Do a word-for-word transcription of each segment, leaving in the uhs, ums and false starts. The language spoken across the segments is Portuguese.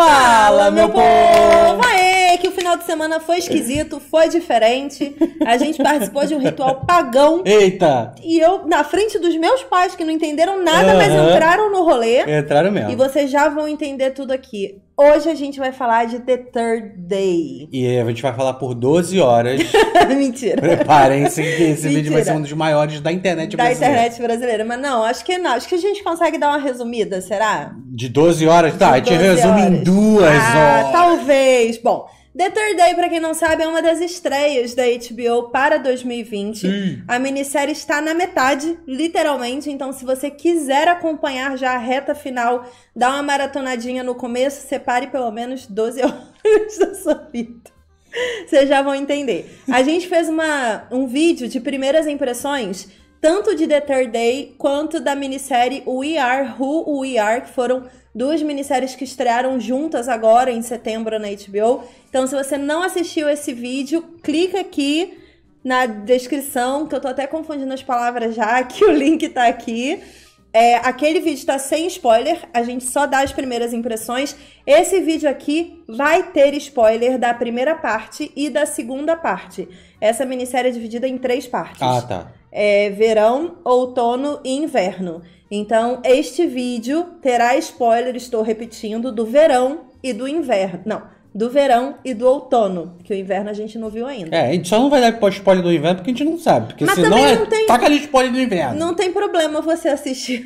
Fala, meu povo! Aê, que o final de semana foi esquisito, foi diferente. A gente participou de um ritual pagão. Eita! E eu, na frente dos meus pais, que não entenderam nada, uhum. mas entraram no rolê. Entraram mesmo. E vocês já vão entender tudo aqui. Hoje a gente vai falar de The Third Day. E a gente vai falar por doze horas. Mentira. Preparem-se que esse Mentira. vídeo vai ser um dos maiores da internet da brasileira. Da internet brasileira. Mas não, acho que não. Acho que a gente consegue dar uma resumida, será? De doze horas? Tá, a gente resume horas. em duas ah, horas. Talvez. Bom, The Third Day, pra quem não sabe, é uma das estreias da H B O para dois mil e vinte. Hum. A minissérie está na metade, literalmente. Então, se você quiser acompanhar já a reta final, dá uma maratonadinha no começo, separe pelo menos doze horas da sua vida. Vocês já vão entender. A gente fez uma, um vídeo de primeiras impressões, tanto de The Third Day, quanto da minissérie We Are, Who We Are, que foram duas minisséries que estrearam juntas agora, em setembro, na H B O. Então, se você não assistiu esse vídeo, clica aqui na descrição, que eu tô até confundindo as palavras já, que o link tá aqui. É, aquele vídeo tá sem spoiler, a gente só dá as primeiras impressões. Esse vídeo aqui vai ter spoiler da primeira parte e da segunda parte. Essa minissérie é dividida em três partes. Ah, tá. É, verão, outono e inverno. Então, este vídeo terá spoiler, estou repetindo, do verão e do inverno. Não, do verão e do outono, que o inverno a gente não viu ainda. É, a gente só não vai dar spoiler do inverno porque a gente não sabe. Porque Mas senão é... não tem... taca ali spoiler do inverno. Não tem problema você assistir.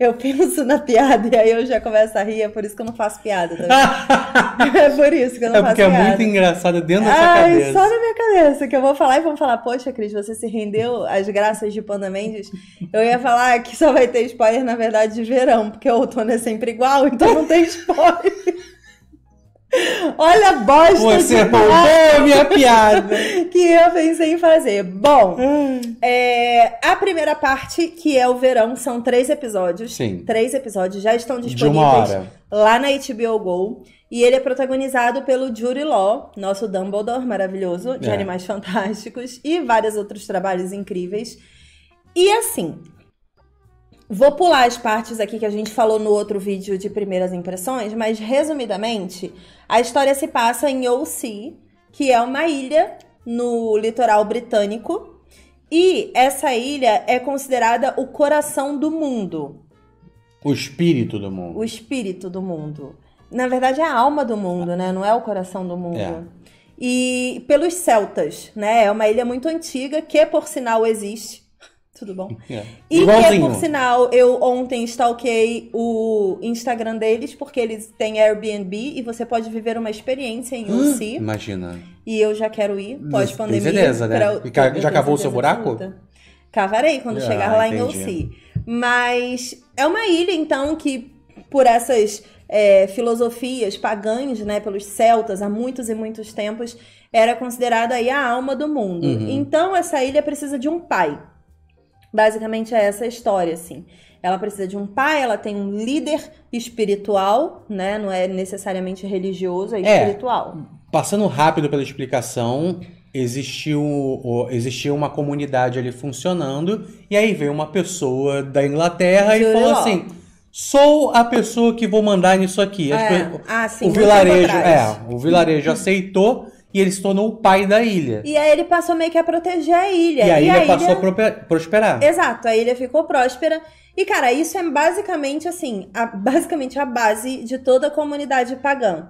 Eu penso na piada e aí eu já começo a rir, é por isso que eu não faço piada. Tá vendo? É por isso que eu não é faço piada. É porque é muito engraçado dentro da sua cabeça. Ai, só na minha cabeça que eu vou falar e vão falar, poxa, Cris, você se rendeu às graças de Panda Mendes? Eu ia falar que só vai ter spoiler, na verdade, de verão, porque o outono é sempre igual, então não tem spoiler. Olha a bosta Você roubou minha piada que eu pensei em fazer. Bom, é, a primeira parte, que é o verão, são três episódios. Sim. Três episódios já estão disponíveis lá na H B O Go. E ele é protagonizado pelo Jude Law, nosso Dumbledore maravilhoso de é. Animais Fantásticos e vários outros trabalhos incríveis. E assim, vou pular as partes aqui que a gente falou no outro vídeo de primeiras impressões, mas resumidamente, a história se passa em O C, que é uma ilha no litoral britânico, e essa ilha é considerada o coração do mundo. O espírito do mundo. O espírito do mundo. Na verdade, é a alma do mundo, né? Não é o coração do mundo. É. E pelos celtas, né? É uma ilha muito antiga, que por sinal existe. Tudo bom? É. E que, por sinal, eu ontem stalkei o Instagram deles, porque eles têm Airbnb e você pode viver uma experiência em hum, O C. Imagina. E eu já quero ir, pós-pandemia. Beleza, né? Pra... E já, já cavou o seu buraco? Cavarei quando ah, chegar lá, entendi. Em O C. Mas é uma ilha, então, que por essas é, filosofias pagãs, né, pelos celtas, há muitos e muitos tempos, era considerada aí a alma do mundo. Uhum. Então, essa ilha precisa de um pai. Basicamente é essa a história, assim. Ela precisa de um pai, ela tem um líder espiritual, né? Não é necessariamente religioso, é espiritual. É, passando rápido pela explicação, existiu, existiu uma comunidade ali funcionando, e aí veio uma pessoa da Inglaterra Juro. e falou assim... Sou a pessoa que vou mandar nisso aqui. É. Pessoas, ah, sim, o vilarejo, é, o vilarejo aceitou... E ele se tornou o pai da ilha. E aí ele passou meio que a proteger a ilha. E a e ilha a passou ilha... a prosperar. Exato, a ilha ficou próspera. E, cara, isso é basicamente, assim, a, basicamente a base de toda a comunidade pagã.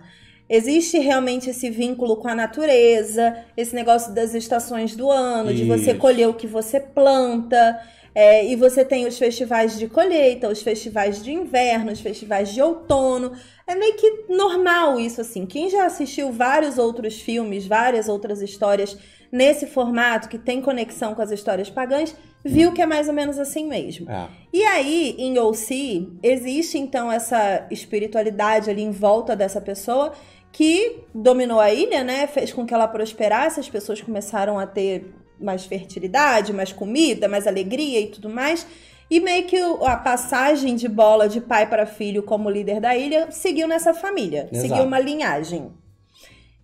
Existe realmente esse vínculo com a natureza, esse negócio das estações do ano, isso. de você colher o que você planta. É, e você tem os festivais de colheita, os festivais de inverno, os festivais de outono. É meio que normal isso, assim. Quem já assistiu vários outros filmes, várias outras histórias nesse formato, que tem conexão com as histórias pagãs, viu que é mais ou menos assim mesmo. É. E aí, em O C, existe então essa espiritualidade ali em volta dessa pessoa que dominou a ilha, né? Fez com que ela prosperasse, as pessoas começaram a ter... mais fertilidade, mais comida, mais alegria e tudo mais. E meio que a passagem de bola de pai para filho como líder da ilha seguiu nessa família. Exato. Seguiu uma linhagem.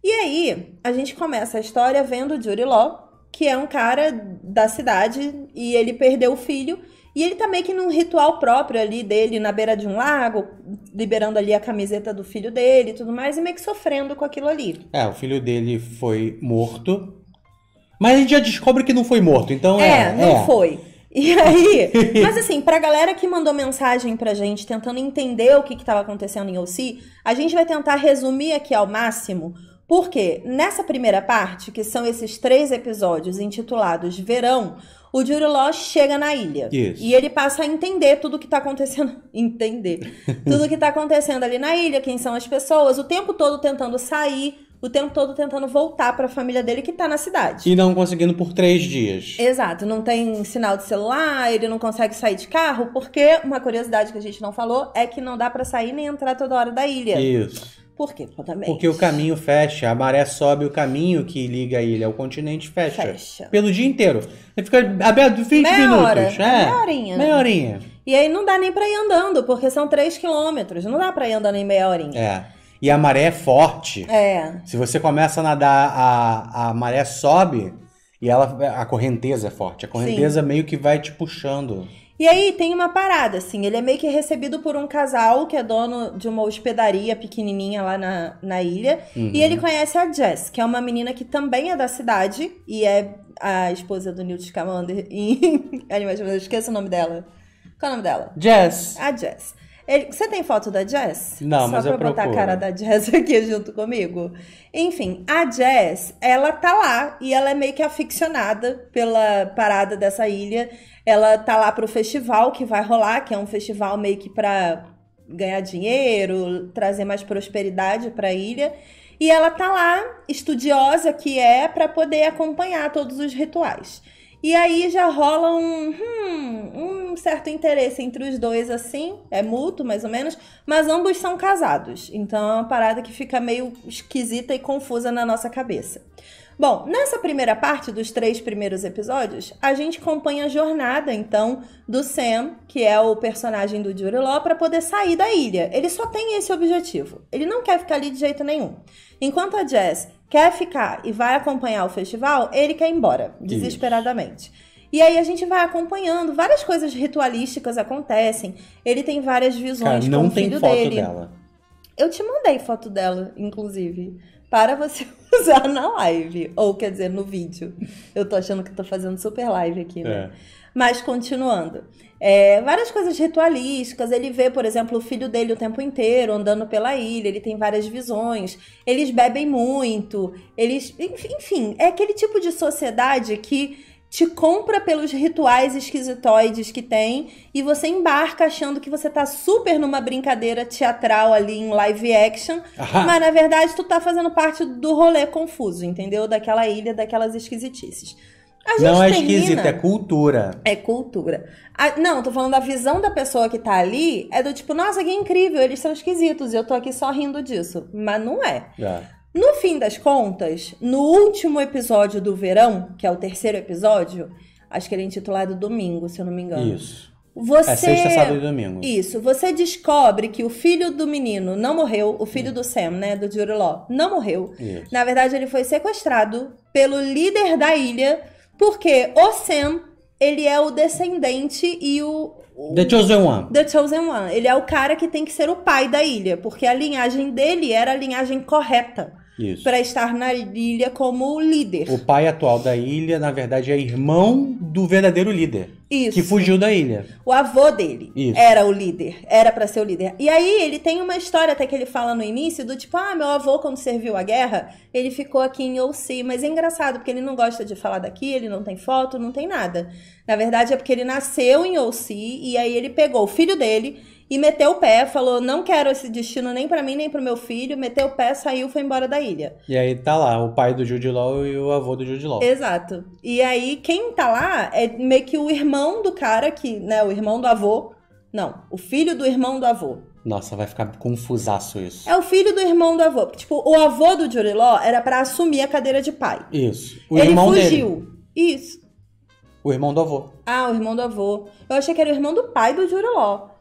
E aí, a gente começa a história vendo o Jude Law, que é um cara da cidade, e ele perdeu o filho. E ele tá meio que num ritual próprio ali dele, na beira de um lago, liberando ali a camiseta do filho dele e tudo mais, e meio que sofrendo com aquilo ali. É, o filho dele foi morto, mas a gente já descobre que não foi morto, então é... É, não é. foi. E aí, mas assim, pra galera que mandou mensagem pra gente, tentando entender o que que tava acontecendo em O C, a gente vai tentar resumir aqui ao máximo, porque nessa primeira parte, que são esses três episódios intitulados Verão, o Jude Law chega na ilha. Isso. E ele passa a entender tudo o que tá acontecendo. Entender. Tudo que tá acontecendo ali na ilha, quem são as pessoas, o tempo todo tentando sair, o tempo todo tentando voltar pra família dele que tá na cidade. E não conseguindo por três dias. Exato. Não tem sinal de celular, ele não consegue sair de carro, porque uma curiosidade que a gente não falou é que não dá pra sair nem entrar toda hora da ilha. Isso. Por quê? Também. Porque o caminho fecha, a maré sobe, o caminho que liga a ilha ao continente fecha. Fecha. Pelo dia inteiro. Ele fica aberto vinte minutos. Hora. É. Meia horinha. Meia horinha. E aí não dá nem pra ir andando, porque são três quilômetros. Não dá pra ir andando em meia horinha. É. E a maré é forte. É. Se você começa a nadar, a, a maré sobe e ela, a correnteza é forte. A correnteza Sim. meio que vai te puxando. E aí tem uma parada, assim, ele é meio que recebido por um casal que é dono de uma hospedaria pequenininha lá na, na ilha. Uhum. E ele conhece a Jess, que é uma menina que também é da cidade e é a esposa do Newt Scamander em Animais Fantásticos. Eu esqueço o nome dela. Qual é o nome dela? Jess. A Jess. Ele... Você tem foto da Jess? Não, Só mas eu procuro. Só pra botar a cara da Jess aqui junto comigo. Enfim, a Jess, ela tá lá e ela é meio que aficionada pela parada dessa ilha. Ela tá lá pro festival que vai rolar, que é um festival meio que pra ganhar dinheiro, trazer mais prosperidade pra ilha. E ela tá lá, estudiosa que é, pra poder acompanhar todos os rituais. E aí já rola um, hum, um certo interesse entre os dois, assim, é mútuo mais ou menos, mas ambos são casados, então é uma parada que fica meio esquisita e confusa na nossa cabeça. Bom, nessa primeira parte dos três primeiros episódios, a gente acompanha a jornada, então, do Sam, que é o personagem do Jude Law, para poder sair da ilha. Ele só tem esse objetivo, ele não quer ficar ali de jeito nenhum. Enquanto a Jess quer ficar e vai acompanhar o festival, ele quer ir embora, desesperadamente. Isso. E aí a gente vai acompanhando, várias coisas ritualísticas acontecem, ele tem várias visões Cara, com o filho dele. Não tem foto dela. Eu te mandei foto dela, inclusive, para você usar na live, ou quer dizer, no vídeo. Eu tô achando que tô fazendo super live aqui, né? É. Mas continuando, é, várias coisas ritualísticas, ele vê, por exemplo, o filho dele o tempo inteiro andando pela ilha, ele tem várias visões, eles bebem muito, eles, enfim, é aquele tipo de sociedade que te compra pelos rituais esquisitoides que tem e você embarca achando que você tá super numa brincadeira teatral ali em live action, Aham. mas na verdade tu tá fazendo parte do rolê confuso, entendeu? Daquela ilha, daquelas esquisitices. Não é esquisito, é cultura. É cultura. Ah, não, tô falando da visão da pessoa que tá ali, é do tipo, nossa, que incrível, eles são esquisitos, e eu tô aqui só rindo disso. Mas não é. é. No fim das contas, no último episódio do verão, que é o terceiro episódio, acho que ele é intitulado Domingo, se eu não me engano. Isso. Você... É sexta, sábado e domingo. Isso. Você descobre que o filho do menino não morreu, o filho Sim. do Sam, né, do Jude Law, não morreu. Isso. Na verdade, ele foi sequestrado pelo líder da ilha, porque o Sam, ele é o descendente e o, o... The Chosen One. The Chosen One. Ele é o cara que tem que ser o pai da ilha, porque a linhagem dele era a linhagem correta para estar na ilha como líder. O pai atual da ilha, na verdade, é irmão do verdadeiro líder. Isso. Que fugiu da ilha. O avô dele Isso. era o líder, era pra ser o líder. E aí ele tem uma história até que ele fala no início do tipo, ah, meu avô quando serviu a guerra, ele ficou aqui em O C, mas é engraçado porque ele não gosta de falar daqui, ele não tem foto, não tem nada. Na verdade é porque ele nasceu em O C e aí ele pegou o filho dele e meteu o pé, falou, não quero esse destino nem pra mim, nem pro meu filho, meteu o pé, saiu, foi embora da ilha. E aí tá lá, o pai do Jude Law e o avô do Jude Law. Exato. E aí quem tá lá é meio que o irmão do cara que, né, o irmão do avô, não, o filho do irmão do avô. Nossa, vai ficar confusaço isso. É o filho do irmão do avô, tipo, o avô do Jude Law era pra assumir a cadeira de pai. Isso. O Ele irmão fugiu. Dele. Isso. O irmão do avô. Ah, o irmão do avô. Eu achei que era o irmão do pai do Jude Law.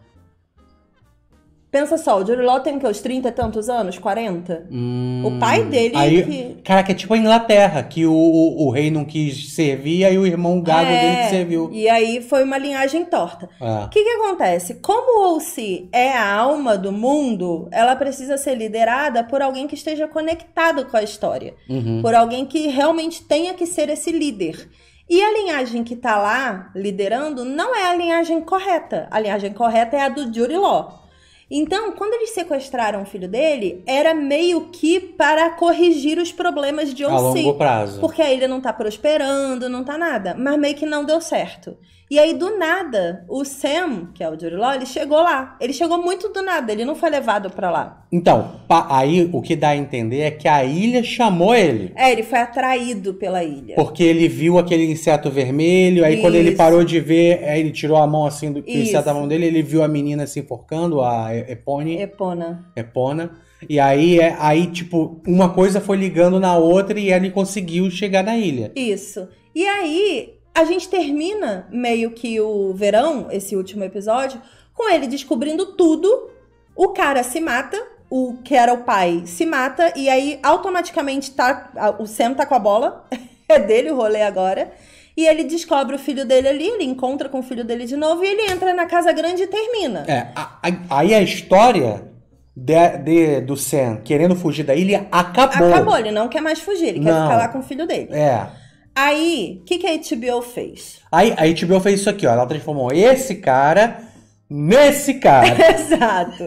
Pensa só, o Jude Law tem o quê? Os trinta e tantos anos? quarenta? Hum, o pai dele... Aí, que... Caraca, é tipo a Inglaterra, que o, o, o rei não quis servir, aí o irmão gago é, dele que serviu. E aí foi uma linhagem torta. O é. que que acontece? Como o O C é a alma do mundo, ela precisa ser liderada por alguém que esteja conectado com a história. Uhum. Por alguém que realmente tenha que ser esse líder. E a linhagem que tá lá, liderando, não é a linhagem correta. A linhagem correta é a do Jude Law. Então, quando eles sequestraram o filho dele, era meio que para corrigir os problemas de O C. A longo prazo. Porque a ilha não tá prosperando, não tá nada. Mas meio que não deu certo. E aí, do nada, o Sam, que é o Jude Law, ele chegou lá. Ele chegou muito do nada, ele não foi levado pra lá. Então, aí o que dá a entender é que a ilha chamou ele. É, ele foi atraído pela ilha. Porque ele viu aquele inseto vermelho, aí Isso. quando ele parou de ver, ele tirou a mão assim do inseto da mão dele, ele viu a menina se enforcando, a Epone. Epona. Epona. E aí, é, aí, tipo, uma coisa foi ligando na outra e ele conseguiu chegar na ilha. Isso. E aí, a gente termina meio que o verão, esse último episódio, com ele descobrindo tudo, o cara se mata... O que era o pai se mata e aí automaticamente tá, o Sam tá com a bola, é dele o rolê agora, e ele descobre o filho dele ali, ele encontra com o filho dele de novo e ele entra na casa grande e termina. É, aí a história de, de, do Sam querendo fugir da ilha acabou. Acabou, ele não quer mais fugir, ele não. quer ficar lá com o filho dele. É. Aí, o que, que a H B O fez? Aí a H B O fez isso aqui, ó, ela transformou esse cara... Nesse cara. Exato.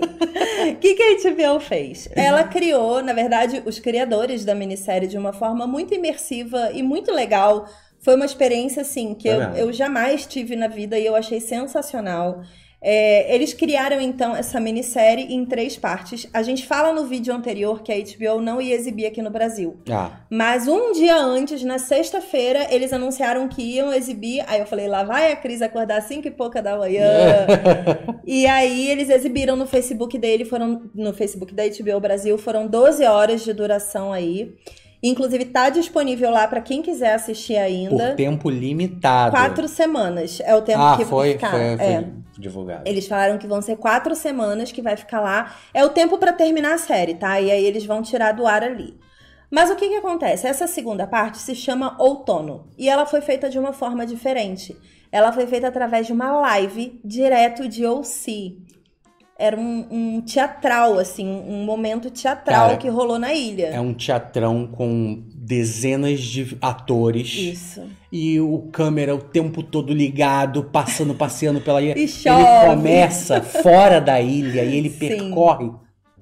O que, que a H B O fez? Ela criou, na verdade, os criadores da minissérie de uma forma muito imersiva e muito legal. Foi uma experiência, assim, que é eu, eu jamais tive na vida e eu achei sensacional. É, eles criaram, então, essa minissérie em três partes. A gente fala no vídeo anterior que a H B O não ia exibir aqui no Brasil. Ah. Mas um dia antes, na sexta-feira, eles anunciaram que iam exibir. Aí eu falei, lá vai a Cris acordar às cinco e pouca da manhã. E aí eles exibiram no Facebook dele, foram no Facebook da H B O Brasil, foram doze horas de duração aí. Inclusive, tá disponível lá pra quem quiser assistir ainda. Por tempo limitado. Quatro semanas é o tempo ah, que vai ficar. Foi, foi é. divulgado. Eles falaram que vão ser quatro semanas que vai ficar lá. É o tempo pra terminar a série, tá? E aí eles vão tirar do ar ali. Mas o que que acontece? Essa segunda parte se chama Outono. E ela foi feita de uma forma diferente. Ela foi feita através de uma live direto de O C. Era um, um teatral, assim, um momento teatral Cara, que rolou na ilha. É um teatrão com dezenas de atores. Isso. E o câmera o tempo todo ligado, passando, passeando pela ilha. E chove. Ele começa fora da ilha e ele Sim. percorre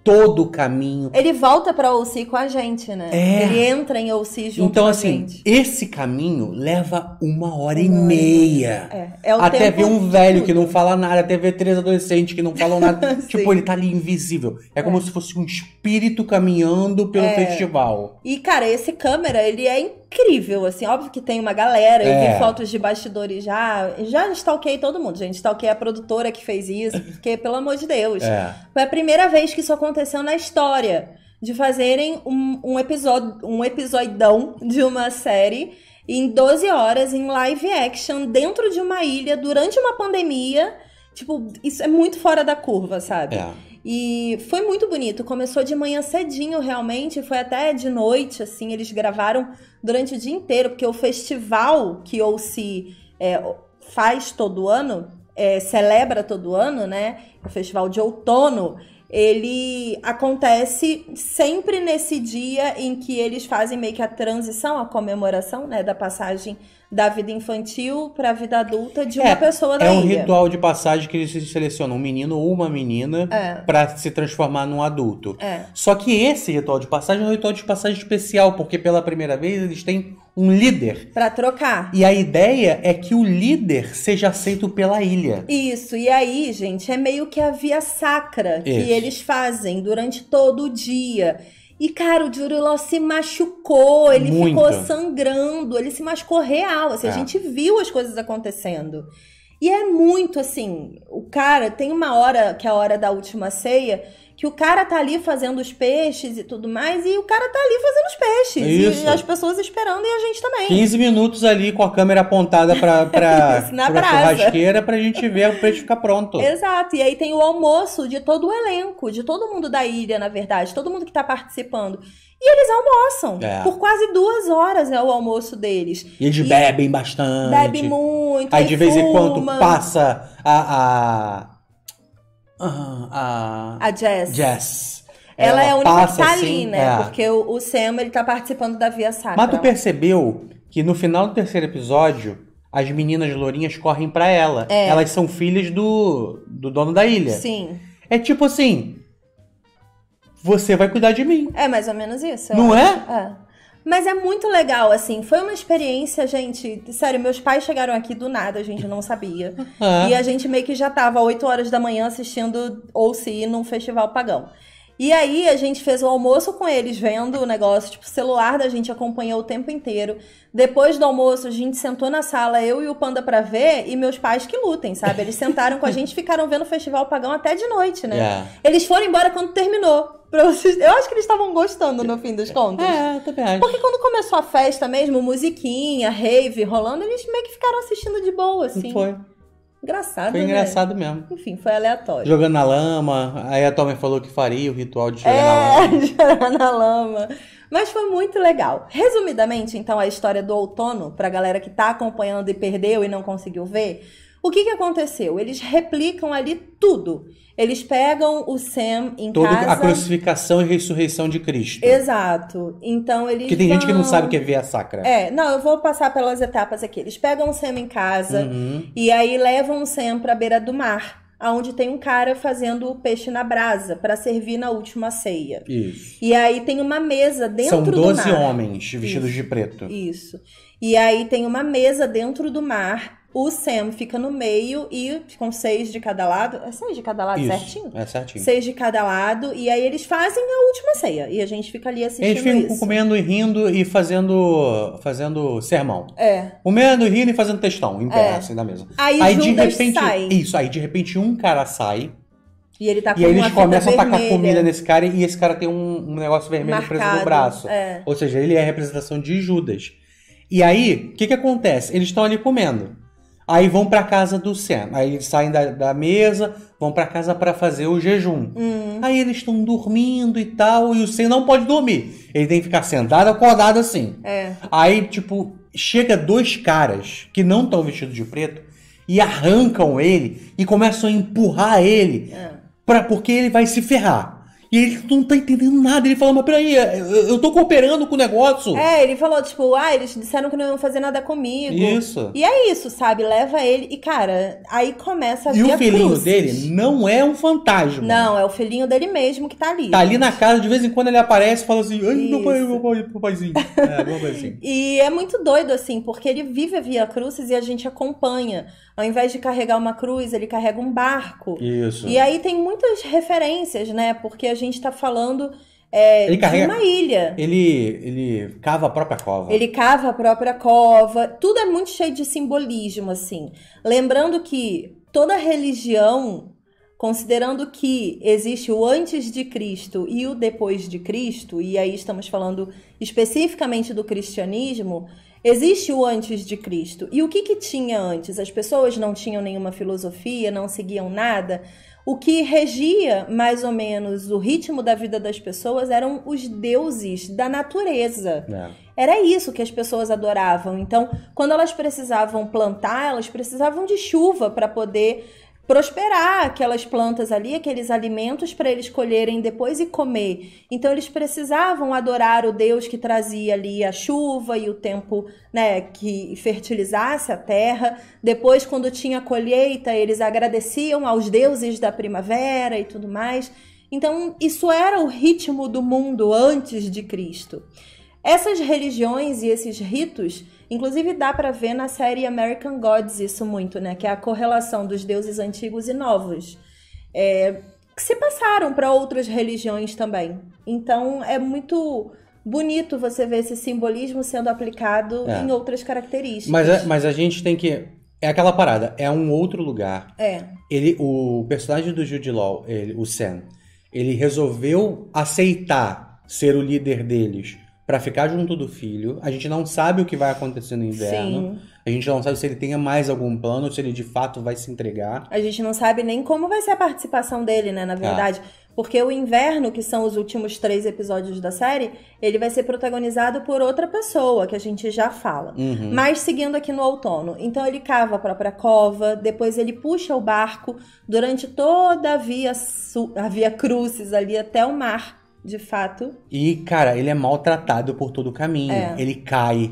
todo o caminho. Ele volta pra O C com a gente, né? É. Ele entra em O C junto então, com assim, a gente. Então, assim, esse caminho leva uma hora e meia. É, é o até ver um velho que não fala nada, até ver três adolescentes que não falam nada. Tipo, ele tá ali invisível. É como é. se fosse um espírito caminhando pelo é. festival. E, cara, esse câmera, ele é incrível, assim. Óbvio que tem uma galera. Eu é. vi fotos de bastidores já. Já stalkei todo mundo, gente. Stalkei a produtora que fez isso. Porque, pelo amor de Deus. É. Foi a primeira vez que isso aconteceu. aconteceu na história, de fazerem um, um episódio, um episodão de uma série em doze horas, em live action, dentro de uma ilha, durante uma pandemia. Tipo, isso é muito fora da curva, sabe? É. E foi muito bonito, começou de manhã cedinho realmente, foi até de noite, assim, eles gravaram durante o dia inteiro, porque o festival que O C é, faz todo ano, é, celebra todo ano, né, o festival de outono, ele acontece sempre nesse dia em que eles fazem meio que a transição, a comemoração, né, da passagem da vida infantil para a vida adulta de uma é, pessoa da ilha. É um ilha. ritual de passagem que eles selecionam um menino ou uma menina é. para se transformar num adulto. É. Só que esse ritual de passagem é um ritual de passagem especial, porque pela primeira vez eles têm um líder. Pra trocar. E a ideia é que o líder seja aceito pela ilha. Isso. E aí, gente, é meio que a via sacra Isso. que eles fazem durante todo o dia. E, cara, o Jude Law se machucou, ele Muito. ficou sangrando, ele se machucou real. Assim, é. A gente viu as coisas acontecendo. E é muito assim, o cara, tem uma hora, que é a hora da última ceia, que o cara tá ali fazendo os peixes e tudo mais, e o cara tá ali fazendo os peixes. Isso. E as pessoas esperando, e a gente também. quinze minutos ali com a câmera apontada pra, pra, isso, na pra churrasqueira, pra gente ver o peixe ficar pronto. Exato, e aí tem o almoço de todo o elenco, de todo mundo da ilha, na verdade, todo mundo que tá participando. E eles almoçam. É. Por quase duas horas é o almoço deles. E eles e bebem bastante. Bebem muito. Aí de vez em quando passa a... a, a, a Jess. Jess. Ela, Ela é a única que tá assim, ali, né? É. Porque o, o Sam, ele tá participando da Via Sacra. Mas tu percebeu que no final do terceiro episódio... As meninas lourinhas correm pra ela. É. Elas são filhas do, do dono da ilha. Sim. É tipo assim... Você vai cuidar de mim. É mais ou menos isso. Não é? é? Mas é muito legal, assim. Foi uma experiência, gente... Sério, meus pais chegaram aqui do nada, a gente não sabia. É. E a gente meio que já tava oito horas da manhã assistindo O C num festival pagão. E aí a gente fez o almoço com eles, vendo o negócio. Tipo, o celular da gente acompanhou o tempo inteiro. Depois do almoço, a gente sentou na sala, eu e o Panda pra ver, e meus pais que lutem, sabe? Eles sentaram com a gente e ficaram vendo o festival pagão até de noite, né? Yeah. Eles foram embora quando terminou. Eu acho que eles estavam gostando, no fim dos contos. É, também acho. Porque quando começou a festa mesmo, musiquinha, rave rolando, eles meio que ficaram assistindo de boa, assim. Foi. Engraçado, Foi engraçado né? mesmo. Enfim, foi aleatório. Jogando na lama. Aí a Tommy falou que faria o ritual de jogar é, na lama. jogar na lama. Mas foi muito legal. Resumidamente, então, a história do outono, pra galera que tá acompanhando e perdeu e não conseguiu ver, o que que aconteceu? Eles replicam ali tudo. Eles pegam o Sam em Todo casa... Toda a crucificação e ressurreição de Cristo. Exato. Então eles Porque tem vão... gente que não sabe o que é Via Sacra. É, não, eu vou passar pelas etapas aqui. Eles pegam o Sam em casa, uhum. e aí levam o Sam pra beira do mar, onde tem um cara fazendo o peixe na brasa, pra servir na última ceia. Isso. E aí tem uma mesa dentro do mar. São doze homens vestidos Isso. de preto. Isso. E aí tem uma mesa dentro do mar... O Sam fica no meio e com seis de cada lado. É seis de cada lado, isso, certinho? É certinho. Seis de cada lado. E aí eles fazem a última ceia. E a gente fica ali assistindo isso. Eles ficam isso. comendo e rindo e fazendo, fazendo sermão. É. Comendo, rindo e fazendo textão. Em pé, é. assim, na mesa. Aí, aí de repente sai. Isso, aí de repente um cara sai. E ele tá com e aí eles começam a tacar comida nesse cara. E esse cara tem um, um negócio vermelho marcado, preso no braço. É. Ou seja, ele é a representação de Judas. E aí, o que que acontece? Eles estão ali comendo. Aí vão pra casa do Sam. Aí eles saem da, da mesa, vão pra casa pra fazer o jejum. Uhum. Aí eles estão dormindo e tal, e o Sam não pode dormir. Ele tem que ficar sentado, acordado assim. É. Aí, tipo, chega dois caras que não estão vestidos de preto e arrancam ele e começam a empurrar ele é. pra, porque ele vai se ferrar. E ele não tá entendendo nada. Ele falou, mas peraí, eu tô cooperando com o negócio. É, ele falou, tipo, ah, eles disseram que não iam fazer nada comigo. Isso. E é isso, sabe? Leva ele. E, cara, aí começa a vir a E o filhinho cruzes. dele não é um fantasma. Não, é o filhinho dele mesmo que tá ali. Tá gente. ali na casa, de vez em quando ele aparece e fala assim, ai, meu pai, meu pai, meu paizinho. É, meu paizinho. E é muito doido, assim, porque ele vive a Via Crucis e a gente acompanha. Ao invés de carregar uma cruz, ele carrega um barco. Isso. E aí tem muitas referências, né? Porque a gente tá falando é, ele carrega, de uma ilha. Ele, ele cava a própria cova. Ele cava a própria cova. Tudo é muito cheio de simbolismo, assim. Lembrando que toda religião, considerando que existe o antes de Cristo e o depois de Cristo, e aí estamos falando especificamente do cristianismo... Existe o antes de Cristo. E o que que tinha antes? As pessoas não tinham nenhuma filosofia, não seguiam nada. O que regia, mais ou menos, o ritmo da vida das pessoas eram os deuses da natureza. É. Era isso que as pessoas adoravam. Então, quando elas precisavam plantar, elas precisavam de chuva para poder prosperar aquelas plantas ali, aqueles alimentos para eles colherem depois e comer. Então eles precisavam adorar o Deus que trazia ali a chuva e o tempo, né, que fertilizasse a terra. Depois, quando tinha colheita, eles agradeciam aos deuses da primavera e tudo mais. Então isso era o ritmo do mundo antes de Cristo. Essas religiões e esses ritos, inclusive dá pra ver na série American Gods isso muito, né? Que é a correlação dos deuses antigos e novos, é, que se passaram para outras religiões também. Então é muito bonito você ver esse simbolismo sendo aplicado é. em outras características. Mas a, mas a gente tem que É aquela parada, é um outro lugar. É. Ele, o personagem do Jude Law, ele, o Sam, ele resolveu aceitar ser o líder deles pra ficar junto do filho. A gente não sabe o que vai acontecer no inverno. Sim. A gente não sabe se ele tenha mais algum plano, ou se ele de fato vai se entregar. A gente não sabe nem como vai ser a participação dele, né, na verdade. É. Porque o inverno, que são os últimos três episódios da série, ele vai ser protagonizado por outra pessoa, que a gente já fala. Uhum. Mas seguindo aqui no outono. Então ele cava a própria cova, depois ele puxa o barco durante toda a via, a via Crucis ali até o mar. De fato. E, cara, ele é maltratado por todo o caminho. É. Ele cai.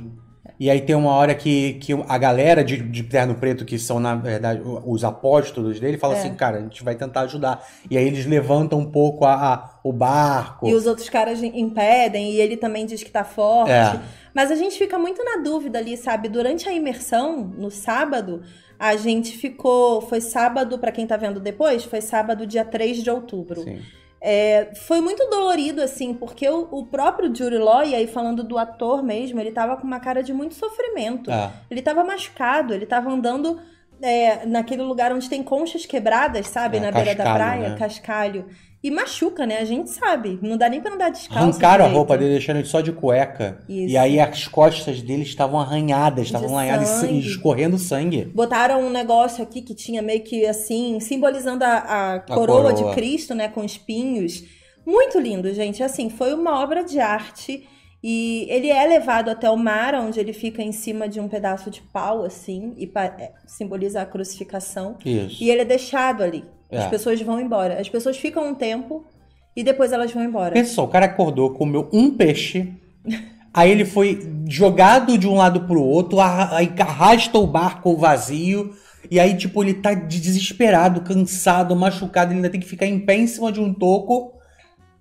E aí tem uma hora que, que a galera de, de terno preto, que são, na verdade, os apóstolos dele, fala é. assim, cara, a gente vai tentar ajudar. E aí eles levantam um pouco a, a, o barco. E os outros caras impedem, e ele também diz que tá forte. É. Mas a gente fica muito na dúvida ali, sabe? Durante a imersão, no sábado, a gente ficou... Foi sábado, pra quem tá vendo depois, foi sábado, dia três de outubro. Sim. É, foi muito dolorido, assim, porque o, o próprio Jude Law, e aí falando do ator mesmo, ele tava com uma cara de muito sofrimento. Ah. Ele tava machucado, ele tava andando é, naquele lugar onde tem conchas quebradas, sabe? É, na beira da praia, né? Cascalho. E machuca, né? A gente sabe. Não dá nem pra andar descalço. Arrancaram direito. A roupa dele, deixando ele só de cueca. Isso. E aí as costas dele estavam arranhadas, estavam arranhadas e escorrendo sangue. Botaram um negócio aqui que tinha meio que assim, simbolizando a, a, a coroa, coroa de Cristo, né? Com espinhos. Muito lindo, gente. Assim, foi uma obra de arte. E ele é levado até o mar, onde ele fica em cima de um pedaço de pau, assim. E simboliza a crucificação. Isso. E ele é deixado ali. As é. pessoas vão embora. As pessoas ficam um tempo e depois elas vão embora. Pessoal, o cara acordou, comeu um peixe, aí ele foi jogado de um lado pro outro, aí arrasta o barco vazio, e aí, tipo, ele tá desesperado, cansado, machucado, ele ainda tem que ficar em pé em cima de um toco,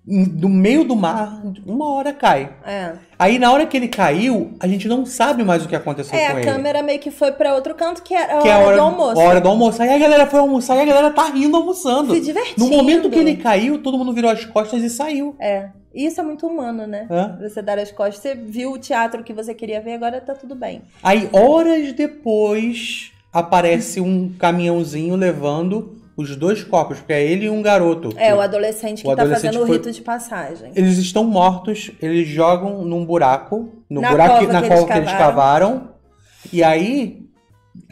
do meio do mar, uma hora cai. É. Aí na hora que ele caiu, a gente não sabe mais o que aconteceu é, com ele. É, a câmera meio que foi pra outro canto, que era a, que hora, a hora do almoço. hora do almoço. Aí a galera foi almoçar e a galera tá rindo almoçando. Se divertindo. No momento que ele caiu, todo mundo virou as costas e saiu. É. Isso é muito humano, né? É. Você dar as costas. Você viu o teatro que você queria ver, agora tá tudo bem. Aí horas depois, aparece um caminhãozinho levando... Os dois corpos, porque é ele e um garoto. É, o adolescente que o tá adolescente fazendo o foi... rito de passagem. Eles estão mortos, eles jogam num buraco, no na buraco cova que, na que, cova eles que eles cavaram. E aí,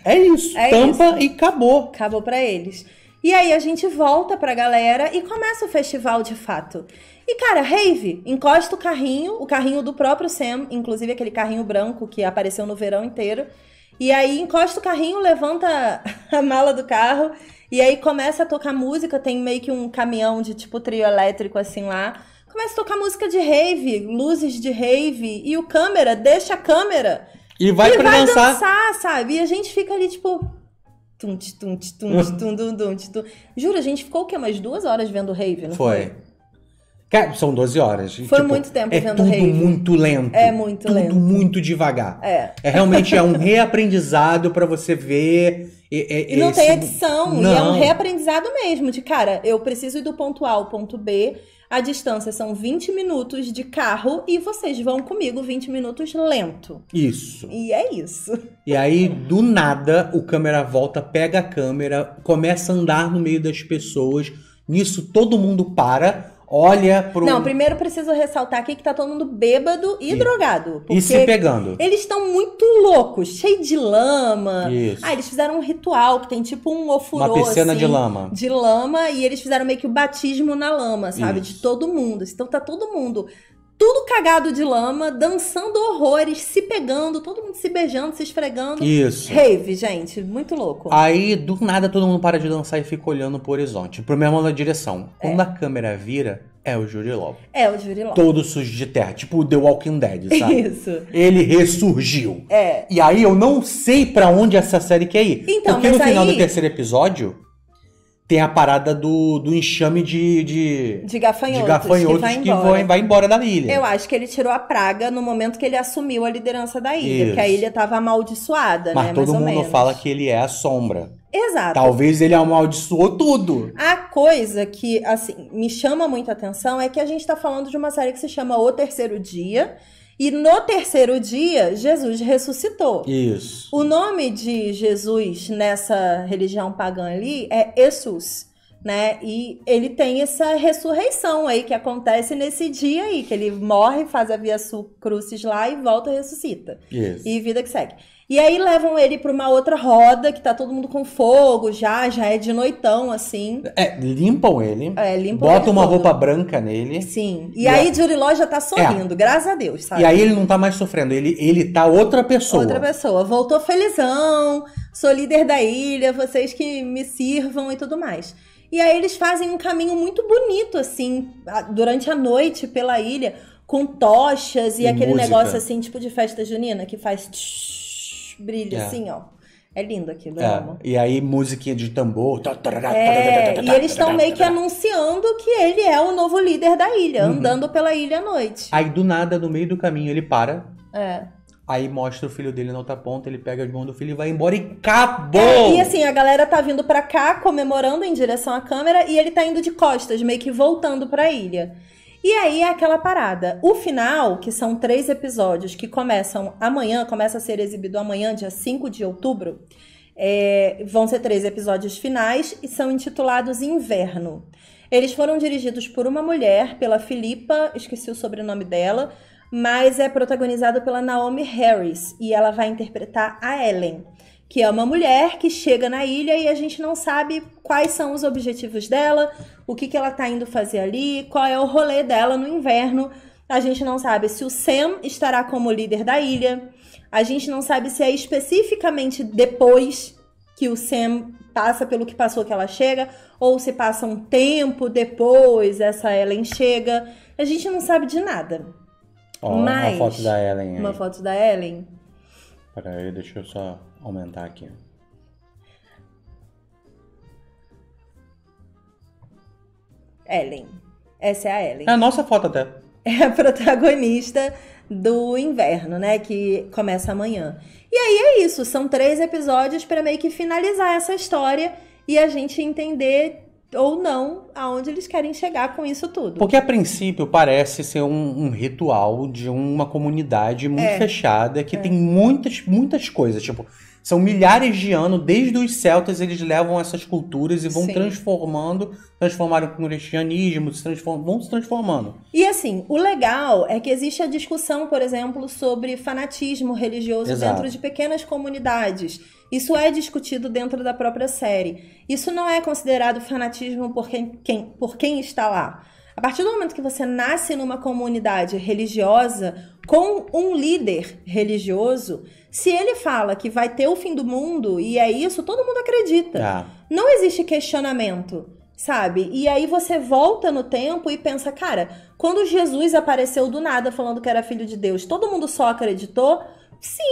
é isso, é tampa isso. E acabou. Acabou pra eles. E aí a gente volta pra galera e começa o festival de fato. E cara, rave, encosta o carrinho, o carrinho do próprio Sam, inclusive aquele carrinho branco que apareceu no verão inteiro. E aí encosta o carrinho, levanta a mala do carro... E aí começa a tocar música, tem meio que um caminhão de tipo trio elétrico assim lá. Começa a tocar música de rave, luzes de rave, e o câmera deixa a câmera e vai pra dançar. dançar, sabe? E a gente fica ali tipo... Tum, tum, tum, tum, tum, tum, tum, tum. Juro, a gente ficou o quê? Umas duas horas vendo rave, não foi? Foi. São doze horas. Foi tipo, muito tempo é vendo tudo rave. Muito lento. É muito tudo lento. Tudo muito devagar. É. é realmente é um reaprendizado pra você ver... E, e, e não esse... tem edição. Não. E é um reaprendizado mesmo. De, cara, eu preciso ir do ponto A ao ponto B. A distância são vinte minutos de carro e vocês vão comigo vinte minutos lento. Isso. E é isso. E aí, do nada, o câmera volta, pega a câmera, começa a andar no meio das pessoas. Nisso, todo mundo para... Olha pro... Não, primeiro preciso ressaltar aqui que tá todo mundo bêbado e, e drogado. Porque e se pegando. Eles estão muito loucos, cheio de lama. Isso. Ah, eles fizeram um ritual que tem tipo um ofurô, uma piscina assim, de lama. De lama, e eles fizeram meio que o batismo na lama, sabe? Isso. De todo mundo. Então tá todo mundo... Tudo cagado de lama, dançando horrores, se pegando, todo mundo se beijando, se esfregando. Isso. Rave, gente, muito louco. Aí, do nada, todo mundo para de dançar e fica olhando pro horizonte. Pro mesmo lado da direção. É. Quando a câmera vira, é o Jude Law. É o Jude Law. Todo sujo de terra, tipo The Walking Dead, sabe? Isso. Ele ressurgiu. É. E aí, eu não sei pra onde essa série quer ir. Então, porque no final aí... do terceiro episódio... Tem a parada do, do enxame de, de, de gafanhotos, de gafanhotos que, vai, que embora. Vai, vai embora da ilha. Eu acho que ele tirou a praga no momento que ele assumiu a liderança da ilha. Isso. Porque a ilha estava amaldiçoada, mas né? Todo mais mundo ou menos. Fala que ele é a sombra. Exato. Talvez ele amaldiçoou tudo. A coisa que assim me chama muito a atenção é que a gente está falando de uma série que se chama O Terceiro Dia... E no terceiro dia, Jesus ressuscitou. Isso. O nome de Jesus nessa religião pagã ali é Jesus, né? E ele tem essa ressurreição aí que acontece nesse dia aí, que ele morre, faz a via crucis lá e volta e ressuscita. Isso. E vida que segue. E aí levam ele para uma outra roda, que tá todo mundo com fogo já, já é de noitão, assim. É, limpam ele, é, limpam botam ele uma todo. roupa branca nele. Sim, e, e aí a... Jude Law já tá sorrindo, é. graças a Deus, sabe? E aí ele não tá mais sofrendo, ele, ele tá outra pessoa. Outra pessoa, voltou felizão, sou líder da ilha, vocês que me sirvam e tudo mais. E aí eles fazem um caminho muito bonito, assim, durante a noite pela ilha, com tochas e, e aquele música. negócio, assim, tipo de festa junina, que faz... Tsh, brilha, é. assim, ó. É lindo aquilo, é. amo. E aí, musiquinha de tambor. É, e eles estão meio que anunciando que ele é o novo líder da ilha, uhum. andando pela ilha à noite. Aí, do nada, no meio do caminho, ele para. É. Aí mostra o filho dele na outra ponta, ele pega as mãos do filho e vai embora e acabou! É, e assim, a galera tá vindo pra cá, comemorando em direção à câmera, e ele tá indo de costas, meio que voltando pra ilha. E aí é aquela parada. O final, que são três episódios que começam amanhã, começa a ser exibido amanhã, dia cinco de outubro, é, vão ser três episódios finais e são intitulados Inverno. Eles foram dirigidos por uma mulher, pela Filipa, esqueci o sobrenome dela, mas é protagonizado pela Naomie Harris e ela vai interpretar a Helen, que é uma mulher que chega na ilha e a gente não sabe quais são os objetivos dela, o que, que ela tá indo fazer ali, qual é o rolê dela no inverno. A gente não sabe se o Sam estará como líder da ilha, a gente não sabe se é especificamente depois que o Sam passa pelo que passou que ela chega, ou se passa um tempo depois essa Helen chega, a gente não sabe de nada. Oh, Mas, uma foto da Helen aí. Uma foto da Helen. Peraí, deixa eu só... aumentar aqui. Helen. Essa é a Helen. É a nossa foto até. É a protagonista do inverno, né? Que começa amanhã. E aí é isso. São três episódios para meio que finalizar essa história e a gente entender... ou não, aonde eles querem chegar com isso tudo. Porque a princípio parece ser um, um ritual de uma comunidade muito é. fechada, que é. tem muitas, muitas coisas, tipo, são milhares de anos, desde os celtas eles levam essas culturas e vão Sim. transformando, transformaram com o cristianismo, se transform, vão se transformando. E assim, o legal é que existe a discussão, por exemplo, sobre fanatismo religioso Exato. dentro de pequenas comunidades. Isso é discutido dentro da própria série. Isso não é considerado fanatismo por quem, quem, por quem está lá. A partir do momento que você nasce numa comunidade religiosa, com um líder religioso, se ele fala que vai ter o fim do mundo, e é isso, todo mundo acredita. Ah. Não existe questionamento, sabe? E aí você volta no tempo e pensa, cara, quando Jesus apareceu do nada falando que era filho de Deus, todo mundo só acreditou? Sim.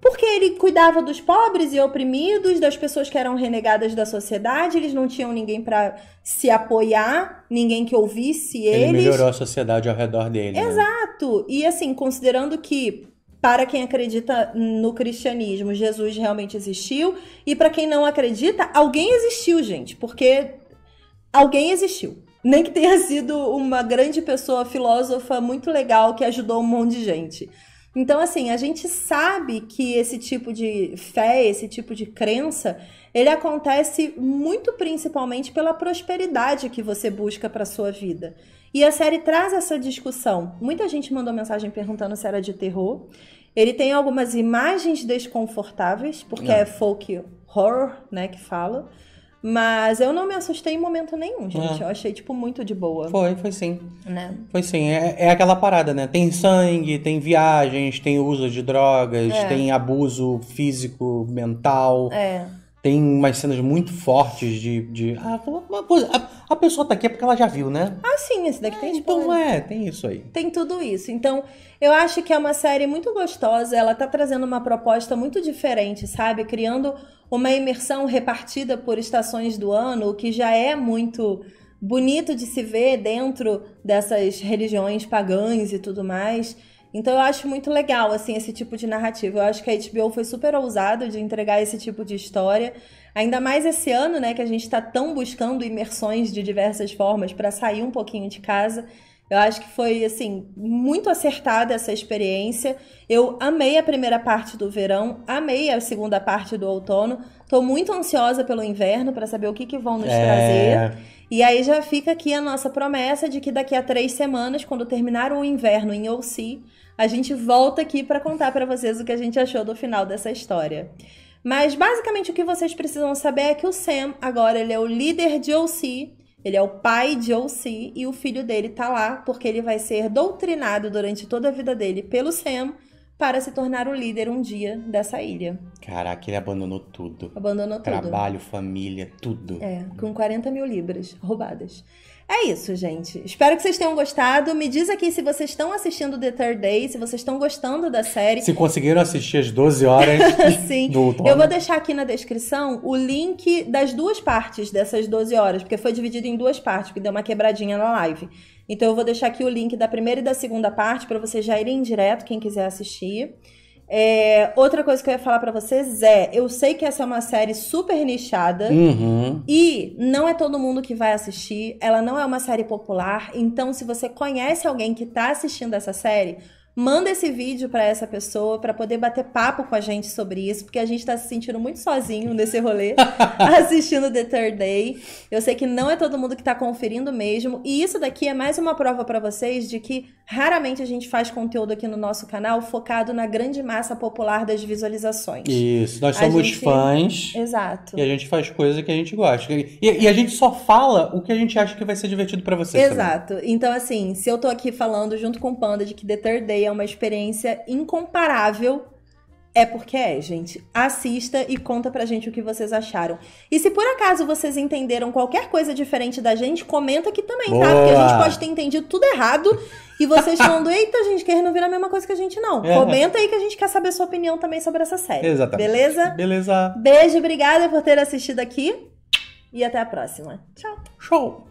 Porque ele cuidava dos pobres e oprimidos, das pessoas que eram renegadas da sociedade, eles não tinham ninguém para se apoiar, ninguém que ouvisse eles. Ele melhorou a sociedade ao redor dele. Exato. Né? E assim, considerando que, para quem acredita no cristianismo, Jesus realmente existiu, e para quem não acredita, alguém existiu, gente, porque alguém existiu. Nem que tenha sido uma grande pessoa, filósofa, muito legal, que ajudou um monte de gente. Então, assim, a gente sabe que esse tipo de fé, esse tipo de crença, ele acontece muito principalmente pela prosperidade que você busca para a sua vida. E a série traz essa discussão. Muita gente mandou mensagem perguntando se era de terror. Ele tem algumas imagens desconfortáveis, porque não. é folk horror, né, que fala. Mas eu não me assustei em momento nenhum, gente. É. Eu achei, tipo, muito de boa. Foi, foi sim. Né? Foi sim. É, é aquela parada, né? Tem sangue, tem viagens, tem uso de drogas, é. tem abuso físico, mental. É. Tem umas cenas muito fortes de... de... Ah, a, a pessoa tá aqui é porque ela já viu, né? Ah, sim. Esse daqui é, tem spoiler. Então, é, tem isso aí. Tem tudo isso. Então, eu acho que é uma série muito gostosa. Ela tá trazendo uma proposta muito diferente, sabe? Criando... uma imersão repartida por estações do ano, o que já é muito bonito de se ver dentro dessas religiões pagãs e tudo mais. Então eu acho muito legal, assim, esse tipo de narrativa. Eu acho que a agá bê ô foi super ousada de entregar esse tipo de história. Ainda mais esse ano, né, que a gente está tão buscando imersões de diversas formas para sair um pouquinho de casa. Eu acho que foi, assim, muito acertada essa experiência. Eu amei a primeira parte do verão, amei a segunda parte do outono. Tô muito ansiosa pelo inverno para saber o que, que vão nos é... trazer. E aí já fica aqui a nossa promessa de que daqui a três semanas, quando terminar o inverno em O C, a gente volta aqui para contar para vocês o que a gente achou do final dessa história. Mas, basicamente, o que vocês precisam saber é que o Sam, agora, ele é o líder de O C, ele é o pai de O C, e o filho dele tá lá porque ele vai ser doutrinado durante toda a vida dele pelo Sam para se tornar o líder um dia dessa ilha. Caraca, ele abandonou tudo. Abandonou tudo. Trabalho, família, tudo. É, com quarenta mil libras roubadas. É isso, gente. Espero que vocês tenham gostado. Me diz aqui se vocês estão assistindo The Third Day, se vocês estão gostando da série. Se conseguiram assistir as doze horas Sim. do outono. Eu vou deixar aqui na descrição o link das duas partes dessas doze horas, porque foi dividido em duas partes, porque deu uma quebradinha na live. Então eu vou deixar aqui o link da primeira e da segunda parte para vocês já irem direto, quem quiser assistir. É, outra coisa que eu ia falar pra vocês é, eu sei que essa é uma série super nichada, uhum. e não é todo mundo que vai assistir, ela não é uma série popular, então se você conhece alguém que tá assistindo essa série, manda esse vídeo pra essa pessoa, pra poder bater papo com a gente sobre isso, porque a gente tá se sentindo muito sozinho nesse rolê, assistindo The Third Day. Eu sei que não é todo mundo que tá conferindo mesmo, e isso daqui é mais uma prova pra vocês de que raramente a gente faz conteúdo aqui no nosso canal focado na grande massa popular das visualizações. Isso, nós somos gente... fãs. Exato. E a gente faz coisa que a gente gosta. E, e a gente só fala o que a gente acha que vai ser divertido pra vocês. Exato. Também. Então, assim, se eu tô aqui falando junto com o Panda de que The Third Day é uma experiência incomparável, é porque é, gente. Assista e conta pra gente o que vocês acharam. E se por acaso vocês entenderam qualquer coisa diferente da gente, comenta aqui também, Boa. tá? Porque a gente pode ter entendido tudo errado e vocês falando, eita, gente, que eles não viram a mesma coisa que a gente, não. É. Comenta aí que a gente quer saber a sua opinião também sobre essa série. Exatamente. Beleza? Beleza. Beijo, obrigada por ter assistido aqui e até a próxima. Tchau. Show.